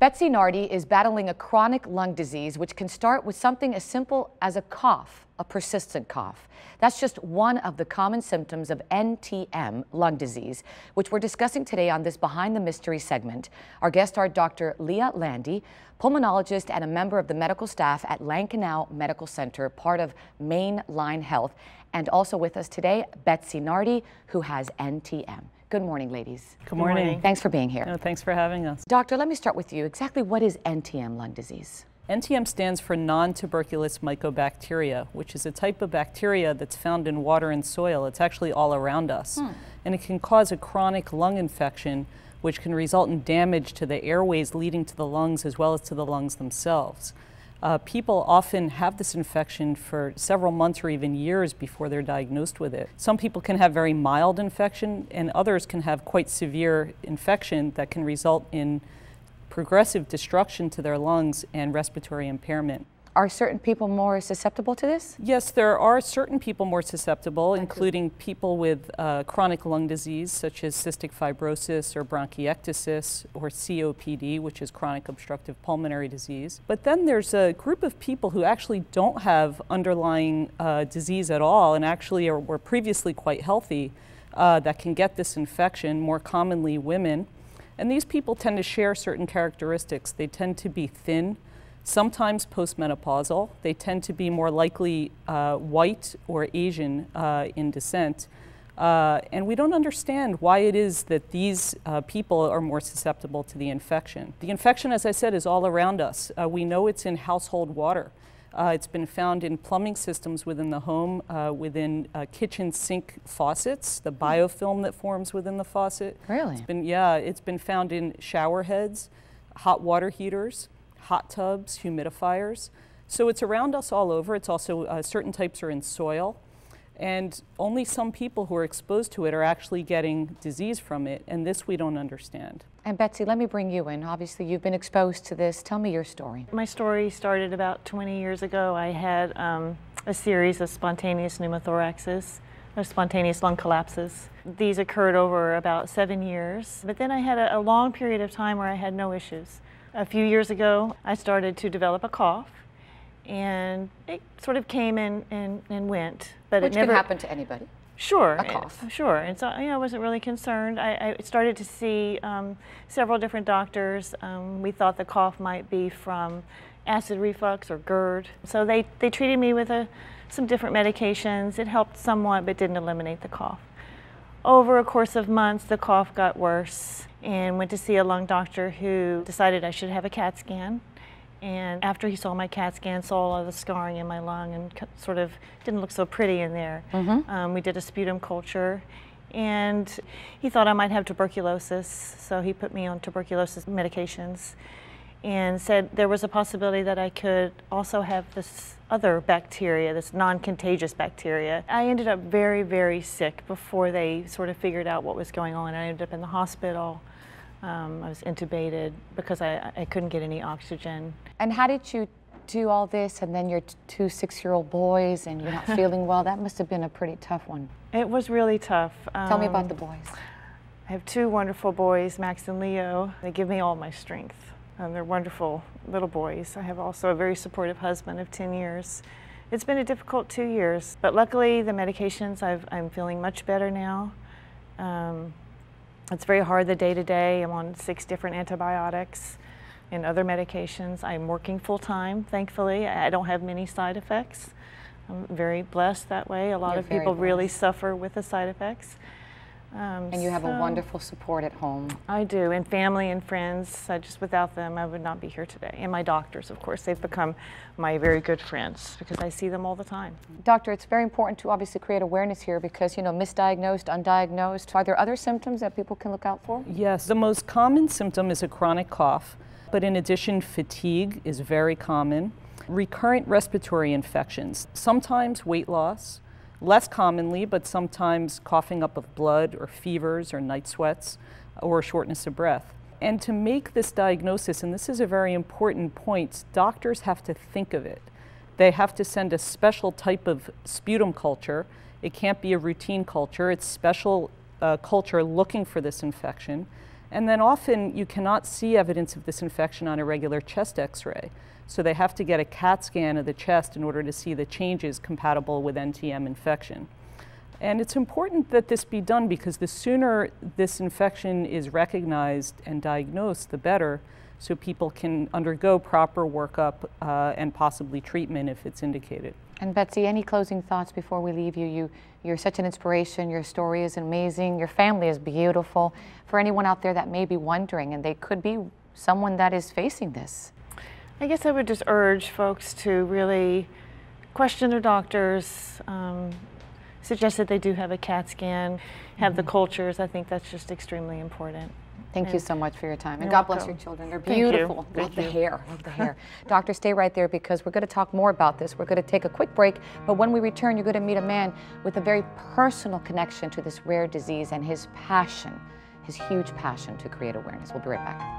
Betsy Nardi is battling a chronic lung disease which can start with something as simple as a cough, a persistent cough. That's just one of the common symptoms of NTM lung disease, which we're discussing today on this Behind the Mystery segment. Our guests are Dr. Leah Lande, pulmonologist and a member of the medical staff at Lankenau Medical Center, part of Main Line Health, and also with us today, Betsy Nardi, who has NTM. Good morning, ladies. Good morning. Thanks for being here. No, thanks for having us. Doctor, let me start with you. Exactly what is NTM lung disease? NTM stands for non-tuberculous mycobacteria, which is a type of bacteria that's found in water and soil. It's actually all around us. And it can cause a chronic lung infection, which can result in damage to the airways leading to the lungs as well as to the lungs themselves. People often have this infection for several months or even years before they're diagnosed with it. Some people can have very mild infection, and others can have quite severe infection that can result in progressive destruction to their lungs and respiratory impairment. Are certain people more susceptible to this? Yes, there are certain people more susceptible, including people with chronic lung disease, such as cystic fibrosis or bronchiectasis or COPD, which is chronic obstructive pulmonary disease. But then there's a group of people who actually don't have underlying disease at all and actually were previously quite healthy that can get this infection, more commonly women. And these people tend to share certain characteristics. They tend to be thin, sometimes postmenopausal. They tend to be more likely white or Asian in descent. And we don't understand why it is that these people are more susceptible to the infection. The infection, as I said, is all around us. We know it's in household water. It's been found in plumbing systems within the home, within kitchen sink faucets, the biofilm that forms within the faucet. Really? It's been found in shower heads, hot water heaters, hot tubs, humidifiers. So it's around us all over. It's also certain types are in soil. And only some people who are exposed to it are actually getting disease from it. And this we don't understand. And Betsy, let me bring you in. Obviously, you've been exposed to this. Tell me your story. My story started about 20 years ago. I had a series of spontaneous pneumothoraxes, or spontaneous lung collapses. These occurred over about 7 years. But then I had a long period of time where I had no issues. A few years ago, I started to develop a cough, and it sort of came and went. But which it never can happen to anybody. Sure. A cough. Sure. And so I wasn't really concerned. I started to see several different doctors. We thought the cough might be from acid reflux or GERD. So they treated me with some different medications. It helped somewhat, but didn't eliminate the cough. Over a course of months, the cough got worse, and went to see a lung doctor who decided I should have a CAT scan. And after he saw my CAT scan, saw all of the scarring in my lung and sort of didn't look so pretty in there. We did a sputum culture, and he thought I might have tuberculosis, so he put me on tuberculosis medications and said there was a possibility that I could also have this other bacteria, this non-contagious bacteria. I ended up very, very sick before they sort of figured out what was going on. I ended up in the hospital. I was intubated because I couldn't get any oxygen. And how did you do all this, and then your two 6-year-old boys, and you're not feeling well? That must have been a pretty tough one. It was really tough. Tell me about the boys. I have two wonderful boys, Max and Leo. They give me all my strength. They're wonderful little boys. I have also a very supportive husband of 10 years. It's been a difficult 2 years, but luckily the medications, I'm feeling much better now. It's very hard the day-to-day. I'm on 6 different antibiotics and other medications. I'm working full-time, thankfully. I don't have many side effects. I'm very blessed that way. A lot of people really suffer with the side effects. And you have a wonderful support at home. I do, and family and friends. Just without them, I would not be here today. And my doctors, of course. They've become my very good friends because I see them all the time. Doctor, it's very important to obviously create awareness here because, you know, misdiagnosed, undiagnosed. Are there other symptoms that people can look out for? Yes, the most common symptom is a chronic cough, but in addition, fatigue is very common. Recurrent respiratory infections, sometimes weight loss. Less commonly, but sometimes coughing up of blood or fevers or night sweats or shortness of breath. And to make this diagnosis, and this is a very important point, doctors have to think of it. They have to send a special type of sputum culture. It can't be a routine culture. It's special culture looking for this infection. And then often you cannot see evidence of this infection on a regular chest X-ray. So they have to get a CAT scan of the chest in order to see the changes compatible with NTM infection. And it's important that this be done because the sooner this infection is recognized and diagnosed, the better, so people can undergo proper workup and possibly treatment if it's indicated. And Betsy, any closing thoughts before we leave you? You're such an inspiration. Your story is amazing. Your family is beautiful. For anyone out there that may be wondering, and they could be someone that is facing this. I guess I would just urge folks to really question their doctors, suggest that they do have a CAT scan, have the cultures. I think that's just extremely important. Thank you so much for your time. And God bless your children. They're beautiful. Love the hair. Love the hair. Doctor, stay right there because we're going to talk more about this. We're going to take a quick break. But when we return, you're going to meet a man with a very personal connection to this rare disease and his passion, his huge passion to create awareness. We'll be right back.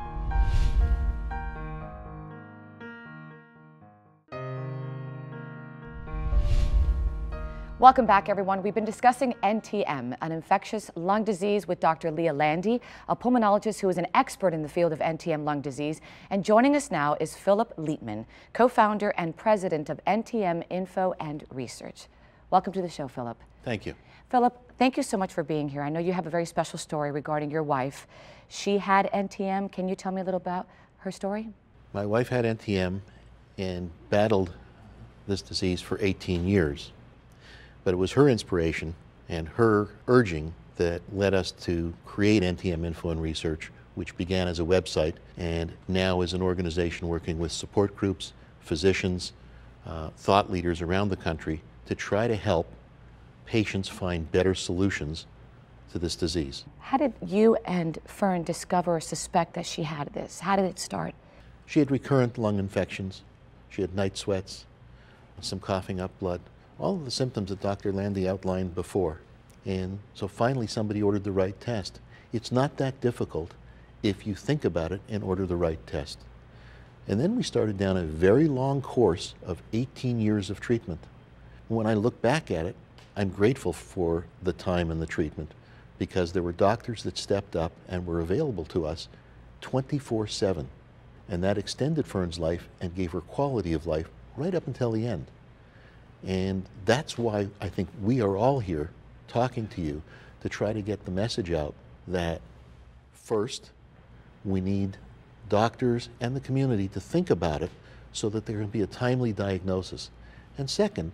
Welcome back, everyone. We've been discussing NTM, an infectious lung disease, with Dr. Leah Lande, a pulmonologist who is an expert in the field of NTM lung disease. And joining us now is Philip Leitman, co-founder and president of NTM Info and Research. Welcome to the show, Philip. Thank you. Philip, thank you so much for being here. I know you have a very special story regarding your wife. She had NTM. Can you tell me a little about her story? My wife had NTM and battled this disease for 18 years. But it was her inspiration and her urging that led us to create NTM Info and Research, which began as a website and now is an organization working with support groups, physicians, thought leaders around the country to try to help patients find better solutions to this disease. How did you and Fern discover or suspect that she had this? How did it start? She had recurrent lung infections. She had night sweats, some coughing up blood. All of the symptoms that Dr. Lande outlined before. And so finally somebody ordered the right test. It's not that difficult if you think about it and order the right test. And then we started down a very long course of 18 years of treatment. When I look back at it, I'm grateful for the time and the treatment because there were doctors that stepped up and were available to us 24/7. And that extended Fern's life and gave her quality of life right up until the end. And that's why I think we are all here talking to you to try to get the message out that first, we need doctors and the community to think about it so that there can be a timely diagnosis. And second,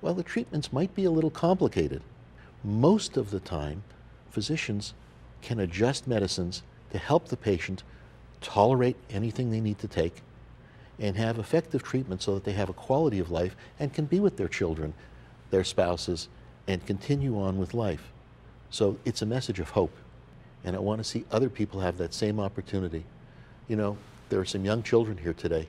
while the treatments might be a little complicated, most of the time, physicians can adjust medicines to help the patient tolerate anything they need to take and have effective treatment so that they have a quality of life and can be with their children, their spouses, and continue on with life. So it's a message of hope, and I want to see other people have that same opportunity. You know, there are some young children here today.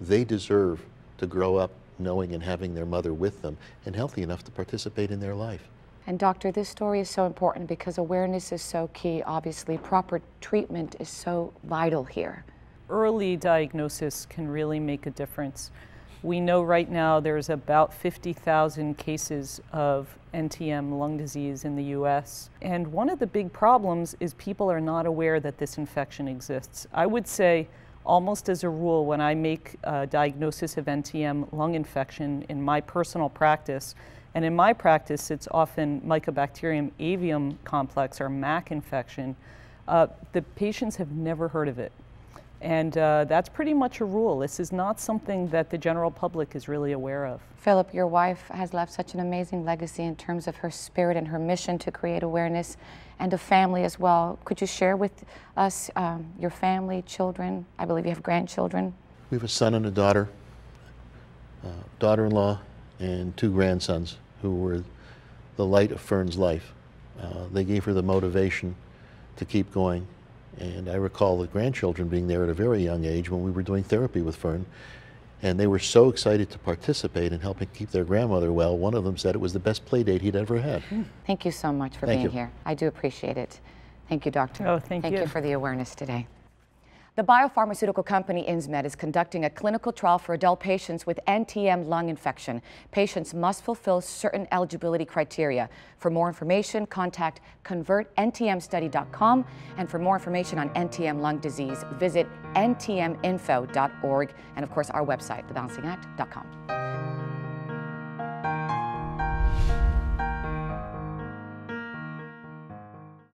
They deserve to grow up knowing and having their mother with them and healthy enough to participate in their life. And doctor, this story is so important because awareness is so key, obviously. Proper treatment is so vital here. Early diagnosis can really make a difference. We know right now there's about 50,000 cases of NTM lung disease in the US. And one of the big problems is people are not aware that this infection exists. I would say almost as a rule, when I make a diagnosis of NTM lung infection in my personal practice, and in my practice it's often Mycobacterium avium complex or MAC infection, the patients have never heard of it. And that's pretty much a rule. This is not something that the general public is really aware of. Philip, your wife has left such an amazing legacy in terms of her spirit and her mission to create awareness and a family as well. Could you share with us your family, children? I believe you have grandchildren. We have a son and a daughter, daughter-in-law, and two grandsons who were the light of Fern's life. They gave her the motivation to keep going. And I recall the grandchildren being there at a very young age when we were doing therapy with Fern, and they were so excited to participate in helping keep their grandmother well. One of them said it was the best play date he'd ever had. Thank you so much for being here. I do appreciate it. Thank you, Doctor. Oh, thank you. Thank you for the awareness today. The biopharmaceutical company Insmed is conducting a clinical trial for adult patients with NTM lung infection. Patients must fulfill certain eligibility criteria. For more information, contact convertntmstudy.com, and for more information on NTM lung disease, visit ntminfo.org, and of course our website, thebalancingact.com.